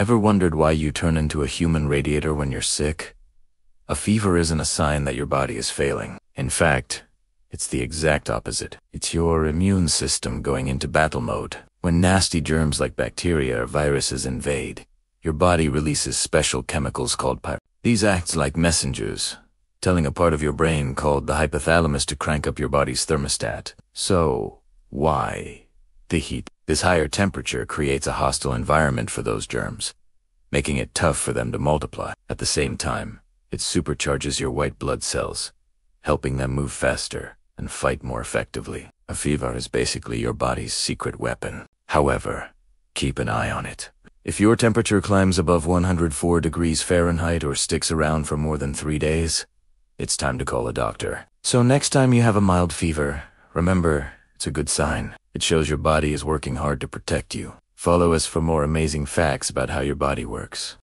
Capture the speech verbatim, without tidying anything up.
Ever wondered why you turn into a human radiator when you're sick? A fever isn't a sign that your body is failing. In fact, it's the exact opposite. It's your immune system going into battle mode. When nasty germs like bacteria or viruses invade, your body releases special chemicals called pyrogen. These act like messengers, telling a part of your brain called the hypothalamus to crank up your body's thermostat. So, why the heat? This higher temperature creates a hostile environment for those germs, making it tough for them to multiply. At the same time, it supercharges your white blood cells, helping them move faster and fight more effectively. A fever is basically your body's secret weapon. However, keep an eye on it. If your temperature climbs above one hundred four degrees Fahrenheit or sticks around for more than three days, it's time to call a doctor. So next time you have a mild fever, remember, it's a good sign. It shows your body is working hard to protect you. Follow us for more amazing facts about how your body works.